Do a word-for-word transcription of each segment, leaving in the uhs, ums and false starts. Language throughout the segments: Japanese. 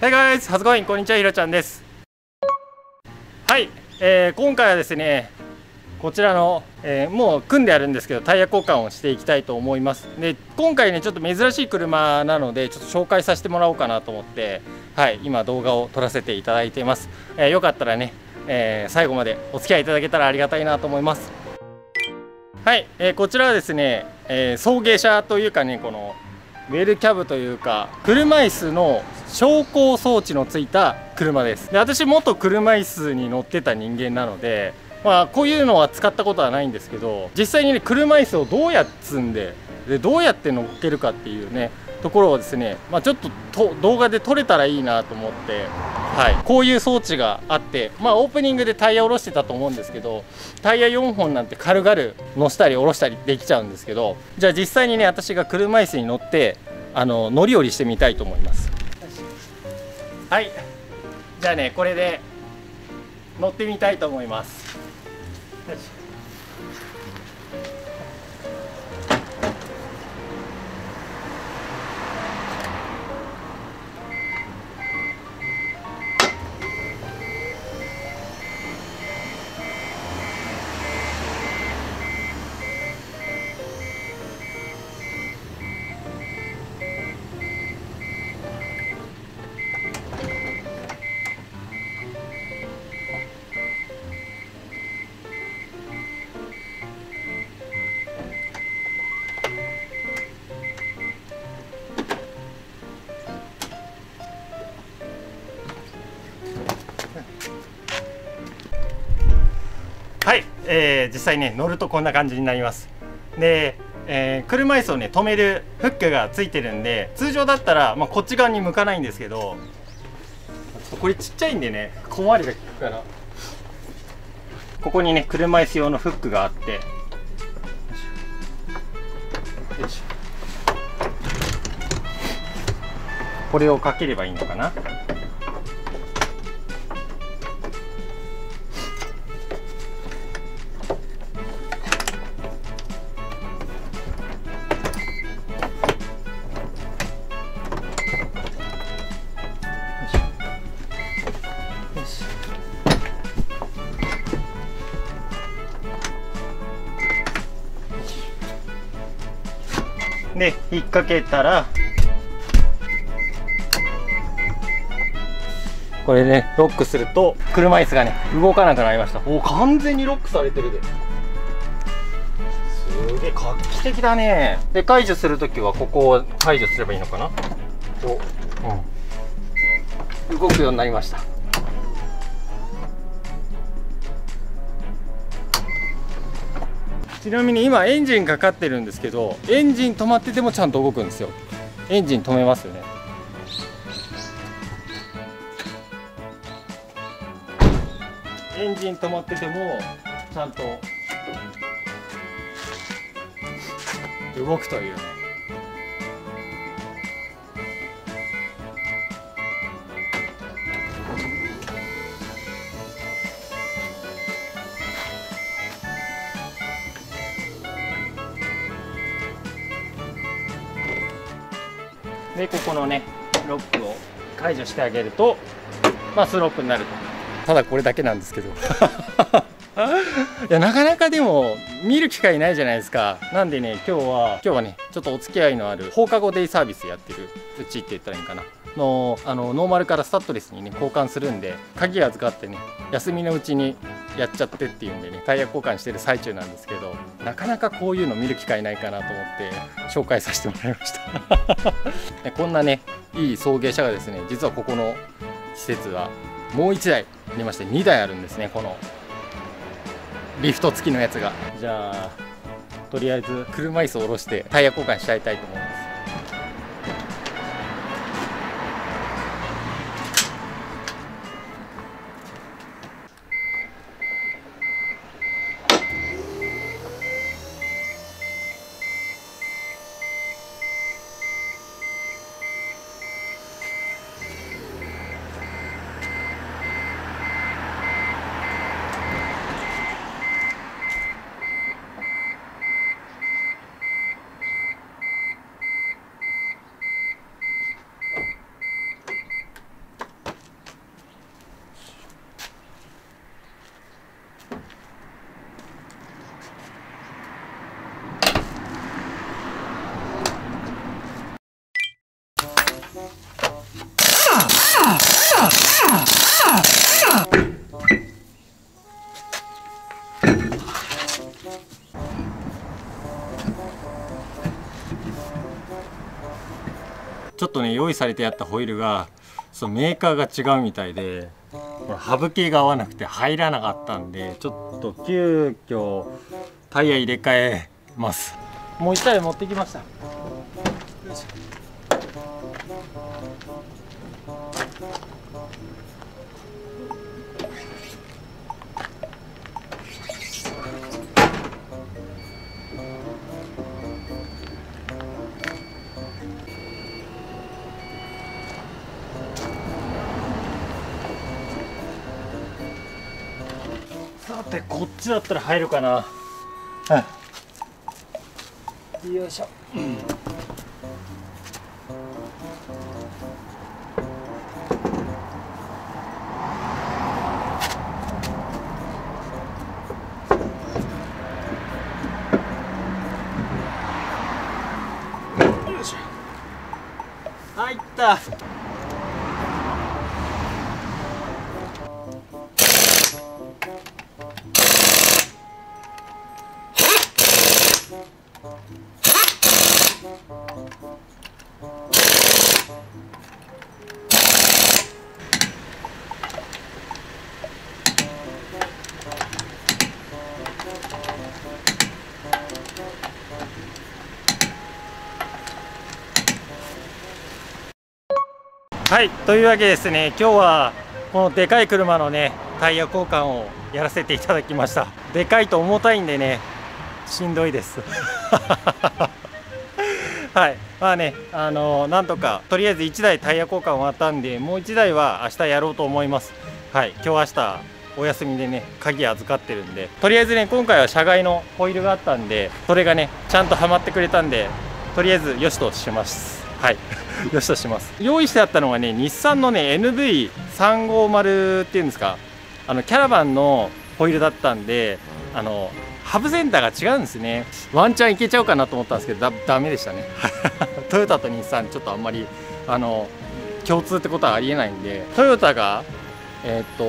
Hey guys! How's it going? こんにちは、ひろちゃんです。はい、えー、今回はですね、こちらの、えー、もう組んであるんですけど、タイヤ交換をしていきたいと思います。で、今回ね、ちょっと珍しい車なので、ちょっと紹介させてもらおうかなと思って、はい、今動画を撮らせていただいています。えー、よかったらね、えー、最後までお付き合いいただけたらありがたいなと思います。はい、えー、こちらはですね、えー、送迎車というかね、この、ウェルキャブというか車椅子の昇降装置のついた車です。で、私元車椅子に乗ってた人間なので、まあ、こういうのは使ったことはないんですけど、実際に、ね、車椅子をどうやって積ん で, でどうやって乗っけるかっていうねところをですね、まあ、ちょっ と, と動画で撮れたらいいなと思って、はい、こういう装置があって、まあ、オープニングでタイヤを下ろしてたと思うんですけど、タイヤよんほんなんて軽々乗したり下ろしたりできちゃうんですけど、じゃあ実際にね、私が車椅子に乗ってあの乗り降りしてみたいと思います。はい、じゃあね、これで乗ってみたいと思います。はい、えー、実際ね、乗るとこんな感じになります。で、えー、車椅子をね止めるフックがついてるんで、通常だったら、まあ、こっち側に向かないんですけど、これちっちゃいんでね、小回りが利くから、ここにね車椅子用のフックがあって、これをかければいいのかな。で、引っ掛けたらこれね、ロックすると車椅子がね動かなくなりました。お、完全にロックされてるで、すげえ画期的だね。で、解除するときはここを解除すればいいのかな。お、うん、動くようになりました。ちなみに今エンジンかかってるんですけど、エンジン止まっててもちゃんと動くんですよ。エンジン止めますよね。エンジン止まっててもちゃんと動くというね。で、ここのねロックを解除してあげると、まあ、スロープになると。ただこれだけなんですけどいや、なかなかでも見る機会ないじゃないですか。なんでね、今日は今日はねちょっとお付き合いのある放課後デイサービスやってるうちって言ったらいいかなの、あのノーマルからスタッドレスにね交換するんで、鍵預かってね休みのうちにやっちゃってっていうんでね、タイヤ交換してる最中なんですけど、なかなかこういうの見る機会ないかなと思って紹介させてもらいましたこんなねいい送迎車がですね、実はここの施設はもういちだいありまして、にだいあるんですね、このリフト付きのやつが。じゃあとりあえず車椅子を下ろしてタイヤ交換しちゃいたいと思います。ちょっとね用意されてやったホイールがそのメーカーが違うみたいで刃向きが合わなくて入らなかったんで、ちょっと急遽タイヤ入れ替えます。もう一台持ってきました。さてこっちだったら入るかな、うん、よいしょ、うん、よいしょ入った。はい、というわけですね、今日はこのでかい車のねタイヤ交換をやらせていただきました。でかいと重たいんでねしんどいですはい、まあね、あのー、なんとかとりあえずいちだいタイヤ交換終わったんで、もういちだいは明日やろうと思います。はい、今日明日お休みでね鍵預かってるんで、とりあえずね今回は車外のホイールがあったんで、それがねちゃんとはまってくれたんで、とりあえずよしとします。はいよしとします。用意してあったのがね日産のね エヌブイさんごーまる っていうんですか、あのキャラバンのホイールだったんで、あのハブセンターが違うんですね。ワンチャンいけちゃうかなと思ったんですけど、だダメでしたねトヨタと日産ちょっとあんまりあの共通ってことはありえないんで、トヨタがえっと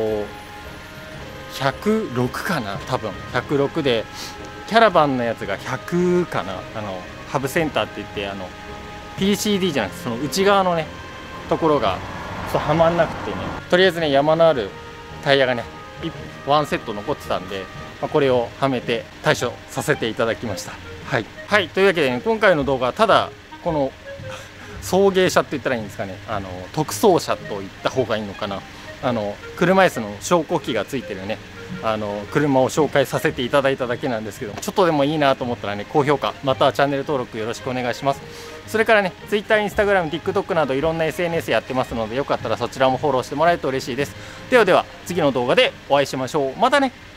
ひゃくろくかな、多分ひゃくろくでキャラバンのやつがひゃくかな、あのハブセンターって言って、あのピーシーディー じゃなくてその内側のねところがそうはまんなくてね、とりあえずね山のあるタイヤがねワンセット残ってたんで、まあ、これをはめて対処させていただきました。はい、はい、というわけでね今回の動画はただこの送迎車って言ったらいいんですかね、あの特装車と言った方がいいのかな、あの車椅子の昇降機がついてるねあの車を紹介させていただいただけなんですけど、ちょっとでもいいなと思ったらね高評価またはチャンネル登録よろしくお願いします。それからね ツイッター、インスタグラム、ティックトック などいろんな エスエヌエス やってますので、よかったらそちらもフォローしてもらえると嬉しいです。ではでは次の動画でお会いしましょう。またね。